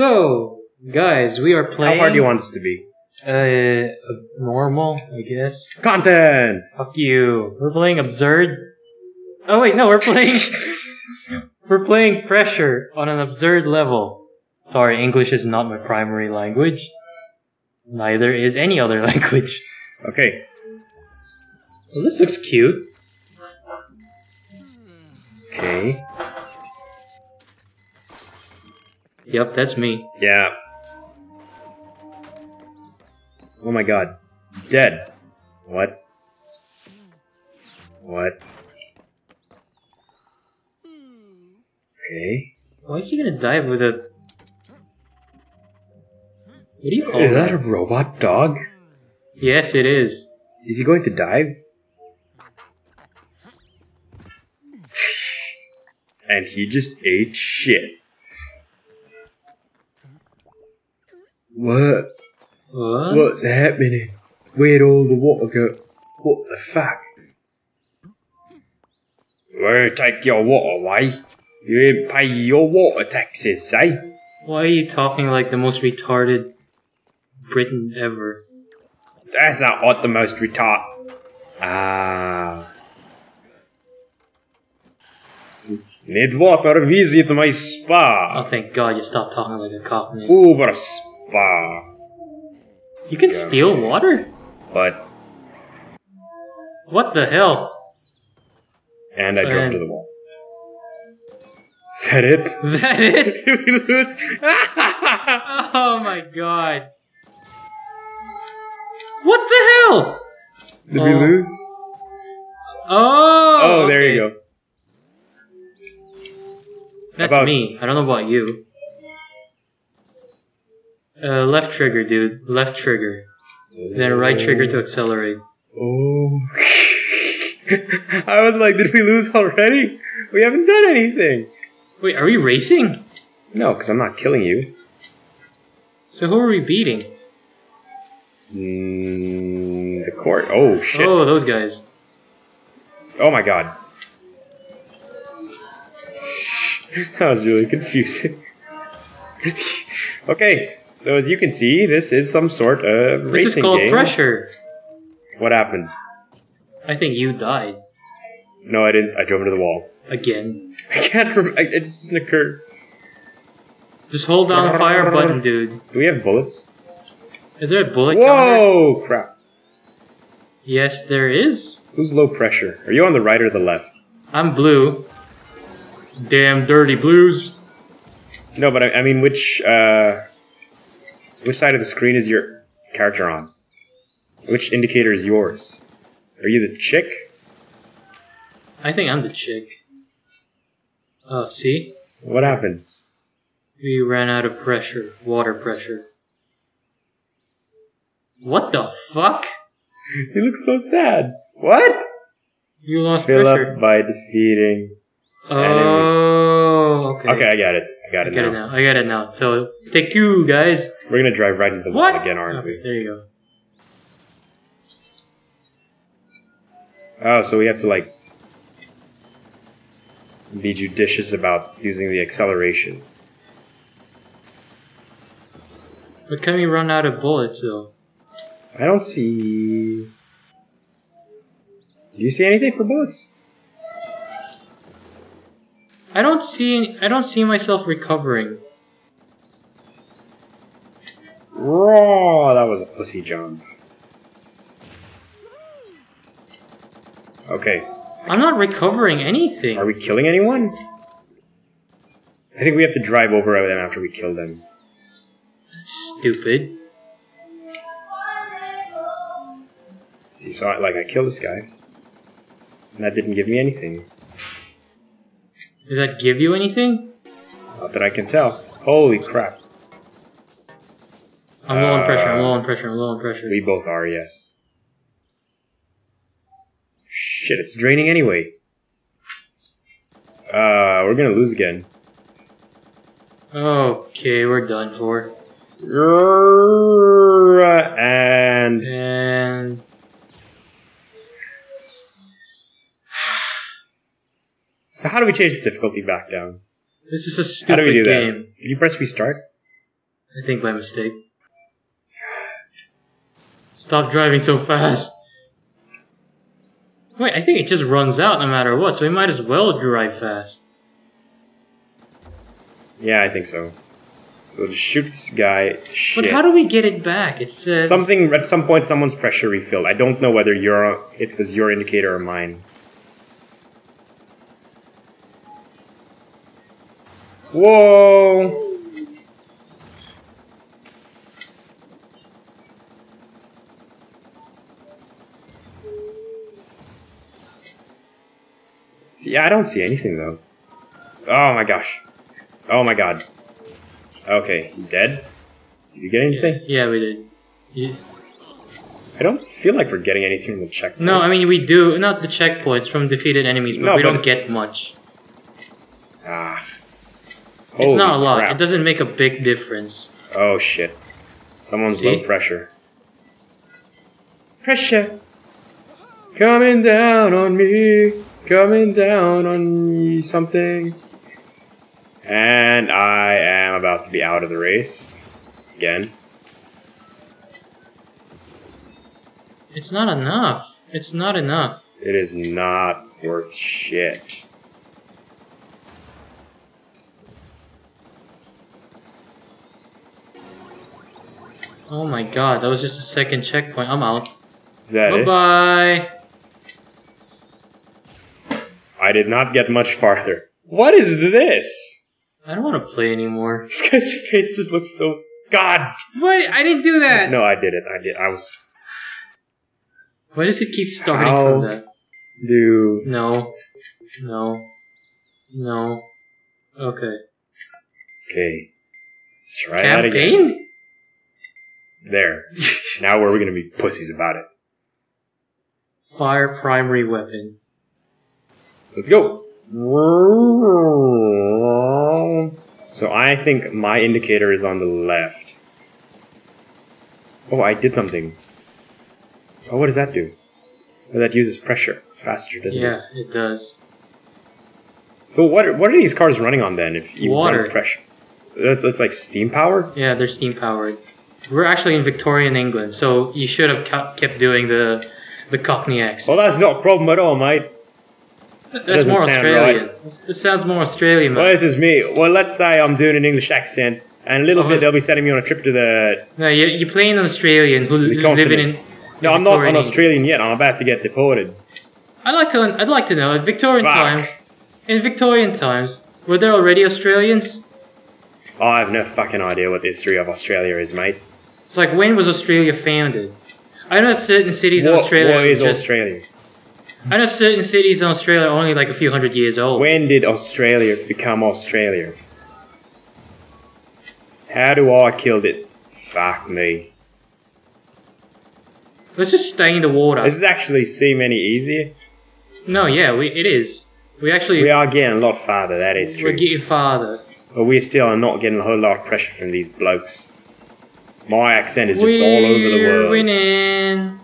So, guys, we are playing... How hard do you want us to be? Normal, I guess. Content! Fuck you. We're playing Absurd. Oh wait, no, we're playing... we're playing Pressure on an absurd level. Sorry, English is not my primary language. Neither is any other language. Okay. Well, this looks cute. Okay. Yep, that's me. Yeah. Oh my god. He's dead. What? What? Okay. Why is he gonna dive with a... What do you call it? Is that a robot dog? Yes, it is. Is he going to dive? And he just ate shit. What? What? What's happening? Where'd all the water go? What the fuck? Where take your water, why? You ain't pay your water taxes, eh? Why are you talking like the most retarded Briton ever? That's not what the most retard. Ah. Need water, visit my spa. Oh, thank God you stopped talking like a cockney. Uber spa. You can steal water? But... What the hell? And I drove to the wall. Is that it? Is that it? Did we lose? Oh my god. What the hell? Did we lose? Oh! Oh, there you go. That's me. I don't know about you. Left trigger, dude. Left trigger. Oh. Then right trigger to accelerate. Oh. I was like, did we lose already? We haven't done anything. Wait, are we racing? No, because I'm not killing you. So who are we beating? The court. Oh, shit. Oh, those guys. Oh, my God. That was really confusing. Okay. So as you can see, this is some sort of racing game. This is called Pressure. What happened? I think you died. No, I didn't. I drove into the wall. Again. I can't remember. It just doesn't occur. Just hold down the fire button, dude. Do we have bullets? Is there a bullet counter? Whoa, crap. Yes, there is. Who's low pressure? Are you on the right or the left? I'm blue. Damn dirty blues. No, but I mean, which side of the screen is your character on? Which indicator is yours? Are you the chick? I think I'm the chick. Oh, see? What happened? We ran out of pressure. Water pressure. What the fuck? You look so sad. What? You lost pressure. Fill up by defeating enemy. Okay, I got it. I got it now. So, take two, guys. We're gonna drive right into the wall again, aren't we? There you go. Oh, so we have to, like, be judicious about using the acceleration. But can we run out of bullets, though? I don't see... Do you see anything for bullets? I don't see myself recovering. Raw, that was a pussy jump. Okay. I'm not recovering anything. Are we killing anyone? I think we have to drive over them after we kill them. That's stupid. See, so I killed this guy. And that didn't give me anything. Did that give you anything? Not that I can tell. Holy crap. I'm low on pressure, I'm low on pressure. We both are, yes. Shit, it's draining anyway. We're gonna lose again. Okay, we're done for. And... So how do we change the difficulty back down? This is a stupid game. How do we do that? You press restart? I think my mistake. Stop driving so fast. Wait, I think it just runs out no matter what, so we might as well drive fast. Yeah, I think so. So we'll just shoot this guy. Shit. But how do we get it back? It says something. At some point, someone's pressure refilled. I don't know whether it was your indicator or mine. Whoa! Yeah, I don't see anything though. Oh my gosh. Oh my god. Okay, he's dead? Did you get anything? Yeah, we did. Yeah. I don't feel like we're getting anything from the checkpoints. No, I mean we do. Not the checkpoints, from defeated enemies, but no, we don't get much. Ah. It's not a lot. Crap. It doesn't make a big difference. Oh shit. Someone's low pressure. Pressure! Coming down on me! Coming down on me something. And I am about to be out of the race. Again. It's not enough. It's not enough. It is not worth shit. Oh my god, that was just a second checkpoint. I'm out. Is that it? Bye-bye. I did not get much farther. What is this? I don't want to play anymore. This guy's face just looks so... God! What? I didn't do that! No, I did it. I did. I was... Why does it keep starting from that? Dude. No. No. No. Okay. Okay. Let's try that again. Campaign? There. Now we're going to be pussies about it. Fire primary weapon. Let's go! So I think my indicator is on the left. Oh, I did something. Oh, what does that do? Oh, that uses pressure faster, doesn't it? Yeah, it does. So what are these cars running on then? If you run pressure, that's like steam power. Yeah, they're steam powered. We're actually in Victorian England, so you should have kept doing the Cockney accent. Well, that's not a problem at all, mate. That's more Australian. Right. It sounds more Australian, man. Well, this is me. Well, let's say I'm doing an English accent, and a little bit they'll be sending me on a trip to the... No, you're playing an Australian who's living in... No, I'm not an Australian yet. I'm about to get deported. I'd like to know, in Victorian times... In Victorian times, were there already Australians? Oh, I have no fucking idea what the history of Australia is, mate. It's like, when was Australia founded? I know certain cities in Australia... What is Australia? I know certain cities in Australia are only like a few hundred years old. When did Australia become Australia? How do I kill it? Fuck me. Let's just stay in the water. Does it actually seem any easier? No, yeah, it is. We are getting a lot farther, that is true. We're getting farther. But we still are not getting a whole lot of pressure from these blokes. My accent is just all over the world. We're winning.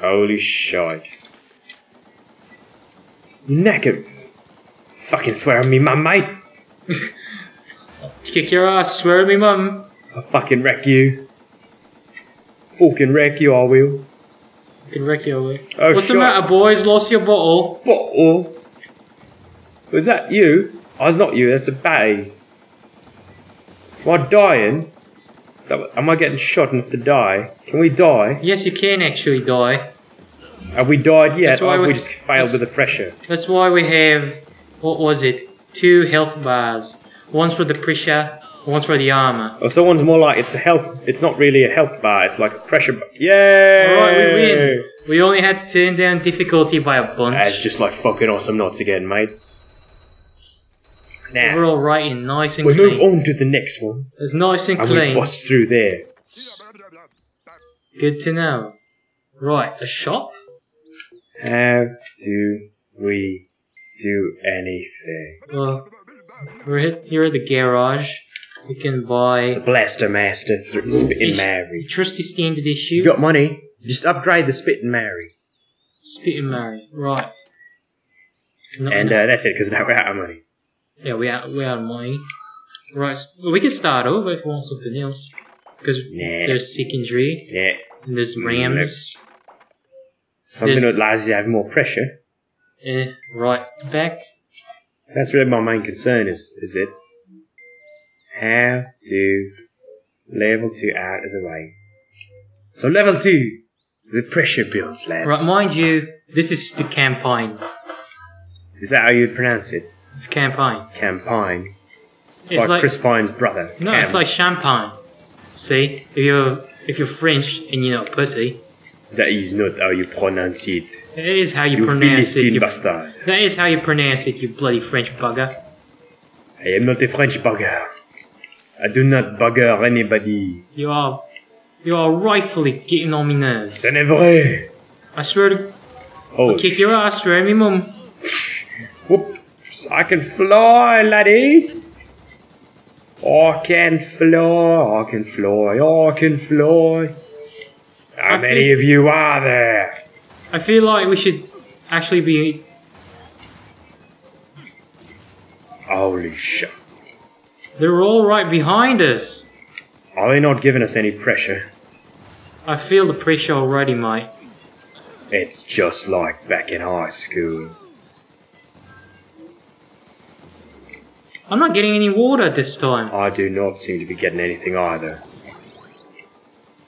Holy shite. Naked. Fucking swear at me mum, mate. Kick your ass, swear at me mum. I'll fucking wreck you. Fucking wreck you, I will. Fucking wreck you, I will. Oh, what's the matter, boys? Lost your bottle. Bottle? Was that you? Oh, it's not you, that's a batty. Am I dying? Am I getting shot enough to die? Can we die? Yes, you can actually die. Have we died yet, or have we just failed with the pressure? That's why we have, what was it, 2 health bars. One's for the pressure, one's for the armor. Oh, so one's more like, it's not really a health bar, it's like a pressure bar. Yay! Alright, we win! We only had to turn down difficulty by a bunch. That's just like fucking awesome knots again, mate. Now, we're alright and nice and clean. We move on to the next one. It's nice and clean. And we bust through there. Good to know. Right, a shop? How do we do anything? Well, you're at the garage. You can buy... The Blaster Master Spit and Marry. Trusty standard issue. You got money? Just upgrade the Spit and Marry. Spit and Marry, right. No, and that's it, because now we're out of money. Yeah, we're out of money. Right, we can start over if we want something else. Because there's Seek and Tree. Yeah. And there's Rams. Something that allows you to have more pressure. Yeah, right back. That's really my main concern is it. How do level 2 out of the way? So level 2, the pressure builds, lads. Right, mind you, this is the campaign. Is that how you pronounce it? It's campaign. Campaign. It's like Chris Pine's brother. No, Cam. It's like champagne. See, if you're French and you're not pussy. That is not how you pronounce it. That is how you pronounce it, you bastard. That is how you pronounce it, you bloody French bugger. I am not a French bugger. I do not bugger anybody. You are rightfully getting on my nerves. C'est n'est vrai. I swear to... Oh. I'll kick your ass, swear me mum. Whoops, I can fly, laddies. I can fly, I can fly, I can fly. How many of you are there? I feel like we should actually be... Holy shit. They're all right behind us. Are they not giving us any pressure? I feel the pressure already, mate. It's just like back in high school. I'm not getting any water this time. I do not seem to be getting anything either.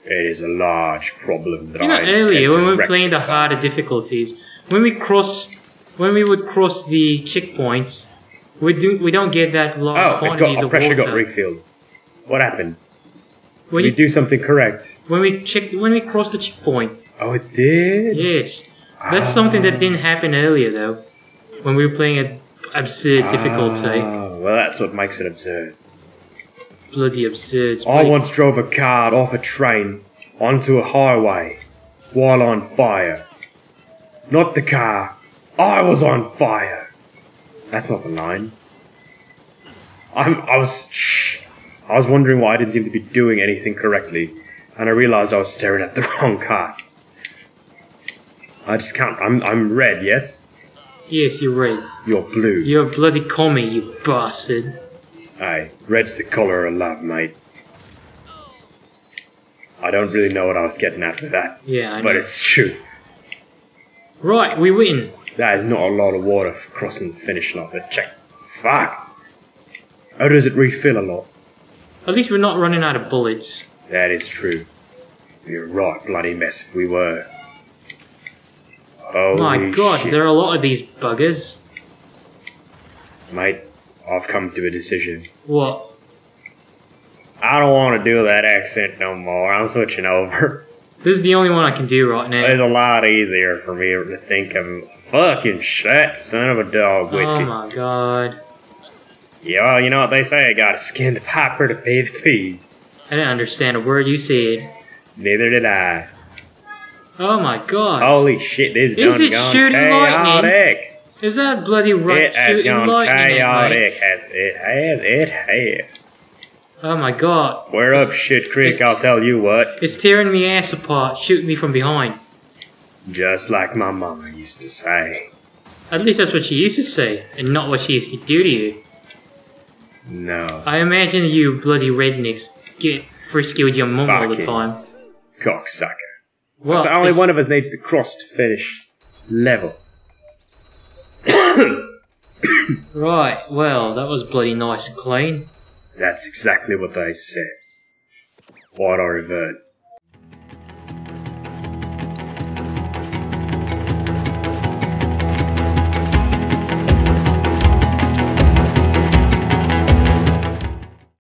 It is a large problem that I had. You know, earlier when we were playing the harder difficulties, when we would cross the checkpoints, we don't get that large quantities of water. Oh, pressure got refilled. What happened? Did we do something correct? When we crossed the checkpoint. Oh, it did. Yes, that's something that didn't happen earlier though, when we were playing at absurd difficulty. Well, that's what makes it absurd. Bloody absurd. I once drove a car off a train onto a highway while on fire. Not the car. I was on fire. That's not the line. I was wondering why I didn't seem to be doing anything correctly, and I realized I was staring at the wrong car. I just can't. I'm red, yes? Yes, you're red. You're blue. You're a bloody commie, you bastard. Aye, red's the colour of love, mate. I don't really know what I was getting after that. Yeah, I know. But it's true. Right, we win. That is not a lot of water for crossing the finish line. But check. Fuck. How does it refill a lot? At least we're not running out of bullets. That is true. You're right, bloody mess if we were. Holy my god, shit. There are a lot of these buggers. Mate, I've come to a decision. What? I don't want to do that accent no more. I'm switching over. This is the only one I can do right now. It's a lot easier for me to think of. Fucking shit, son of a dog whiskey. Oh my god. Yeah, well, you know what they say, I gotta skin the piper to pay the fees. I didn't understand a word you said. Neither did I. Oh my god. Holy shit, this is it gone shooting chaotic. Lightning? Is that bloody right shooting lightning? Chaotic as it has, it has. Oh my god. We're up shit creek, I'll tell you what. It's tearing me ass apart, shooting me from behind. Just like my mama used to say. At least that's what she used to say, and not what she used to do to you. No. I imagine you bloody rednecks get frisky with your mum all the time. Cocksucker. Well, so only one of us needs to cross to finish level. Right, well, that was bloody nice and clean. That's exactly what they said. Why'd I revert?